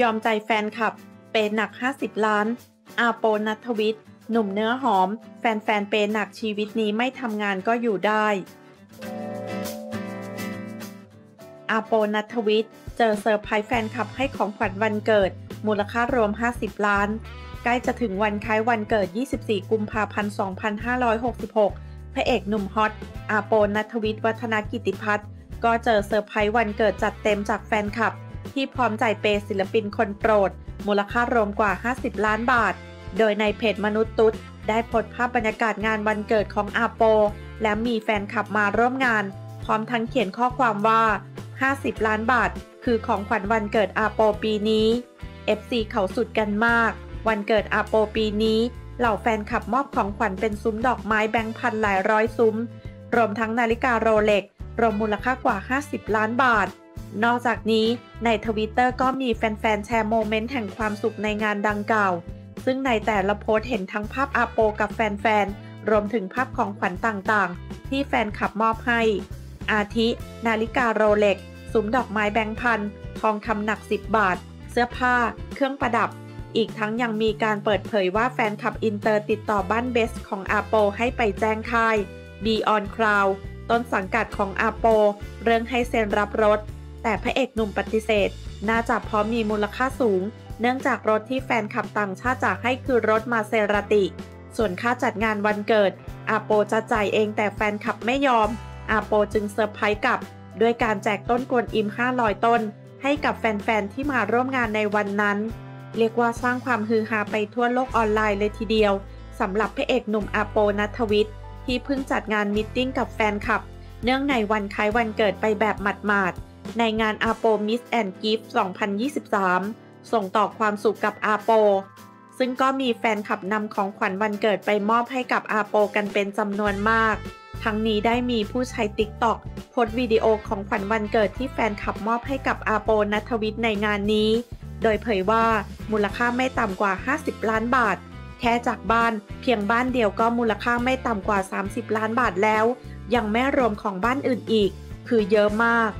ยอมใจแฟนคลับเปย์หนัก50ล้านอาโปนัทวิทย์หนุ่มเนื้อหอมแฟนๆเปย์หนักชีวิตนี้ไม่ทำงานก็อยู่ได้อาโปนัทวิทย์เจอเซอร์ไพรส์แฟนคลับให้ของขวัญวันเกิดมูลค่ารวม50ล้านใกล้จะถึงวันคล้ายวันเกิด24กุมภาพันธ์2566พระเอกหนุ่มฮอตอาโปนัทวิทย์วัฒนกิติพัฒน์ก็เจอเซอร์ไพรส์วันเกิดจัดเต็มจากแฟนคลับที่พร้อมใจเปย์ศิลปินคนโปรดมูลค่ารวมกว่า50ล้านบาทโดยในเพจมนุษย์ตุ๊ดได้โพสต์ภาพบรรยากาศงานวันเกิดของอาโปและมีแฟนคลับมาร่วมงานพร้อมทั้งเขียนข้อความว่า50ล้านบาทคือของขวัญวันเกิดอาโปปีนี้ FC เขาสุดกันมากวันเกิดอาโปปีนี้เหล่าแฟนคลับมอบของขวัญเป็นซุ้มดอกไม้แบงค์พันหลายร้อยซุ้มรวมทั้งนาฬิกาโรเล็กซ์รวมมูลค่ากว่า50ล้านบาทนอกจากนี้ใน Twitter ก็มีแฟนๆแชร์โมเมนต์แห่งความสุขในงานดังกล่าวซึ่งในแต่ละโพสต์เห็นทั้งภาพอาโปกับแฟนๆรวมถึงภาพของขวัญต่างๆที่แฟนคลับมอบให้อาทินาฬิกาโรเล็กซ์ซุ้มดอกไม้แบงค์พันทองคำหนัก10บาทเสื้อผ้าเครื่องประดับอีกทั้งยังมีการเปิดเผยว่าแฟนคลับอินเตอร์ติดต่อบ้านเบสของอาโปให้ไปแจ้งค่าย Beyond Cloud ต้นสังกัดของอาโปเรื่องให้เซ็นรับรถแต่พระเอกหนุ่มปฏิเสธน่าจะเพราะมีมูลค่าสูงเนื่องจากรถที่แฟนคลับต่างชาติจะให้คือรถมาเซราติส่วนค่าจัดงานวันเกิดอาโปจะจ่ายเองแต่แฟนคลับไม่ยอมอาโปจึงเซอร์ไพรส์กลับด้วยการแจกต้นกวนอิม500ต้นให้กับแฟนๆที่มาร่วมงานในวันนั้นเรียกว่าสร้างความฮือฮาไปทั่วโลกออนไลน์เลยทีเดียวสำหรับพระเอกหนุ่มอาโปนัทวิทย์ที่เพิ่งจัดงานมิทติ้งกับแฟนคลับเนื่องในวันคล้ายวันเกิดไปแบบหมาดๆในงานอาโปมิสแอนด์กิฟต์2023ส่งต่อความสุขกับอาโปซึ่งก็มีแฟนคลับนำของขวัญวันเกิดไปมอบให้กับอาโปกันเป็นจำนวนมากทั้งนี้ได้มีผู้ใช้ TikTok โพสต์วิดีโอของขวัญวันเกิดที่แฟนคลับมอบให้กับอาโปนัทวิทย์ในงานนี้โดยเผยว่ามูลค่าไม่ต่ำกว่า50ล้านบาทแค่จากบ้านเพียงบ้านเดียวก็มูลค่าไม่ต่ำกว่า30ล้านบาทแล้วยังไม่รวมของบ้านอื่นอีกคือเยอะมาก